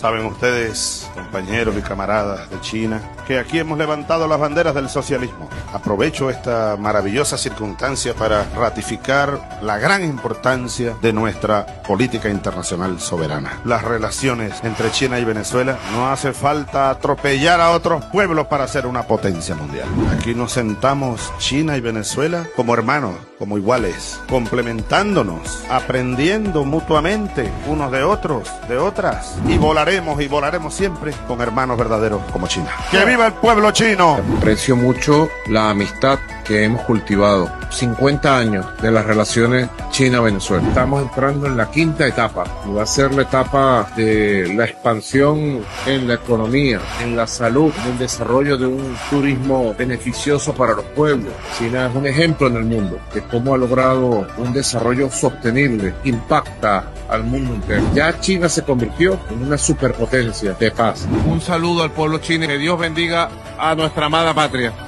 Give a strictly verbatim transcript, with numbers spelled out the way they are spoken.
Saben ustedes, compañeros y camaradas de China, que aquí hemos levantado las banderas del socialismo. Aprovecho esta maravillosa circunstancia para ratificar la gran importancia de nuestra política internacional soberana. Las relaciones entre China y Venezuela, no hace falta atropellar a otros pueblos para ser una potencia mundial. Aquí nos sentamos China y Venezuela como hermanos, como iguales, complementándonos, aprendiendo mutuamente unos de otros, de otras, y volar y volaremos siempre con hermanos verdaderos como China. ¡Que viva el pueblo chino! Aprecio mucho la amistad que hemos cultivado. cincuenta años de las relaciones China-Venezuela. Estamos entrando en la quinta etapa. Va a ser la etapa de la expansión en la economía, en la salud, en el desarrollo de un turismo beneficioso para los pueblos. China es un ejemplo en el mundo de cómo ha logrado un desarrollo sostenible, impacta al mundo entero. Ya China se convirtió en una superpotencia de paz. Un saludo al pueblo chino. Que Dios bendiga a nuestra amada patria.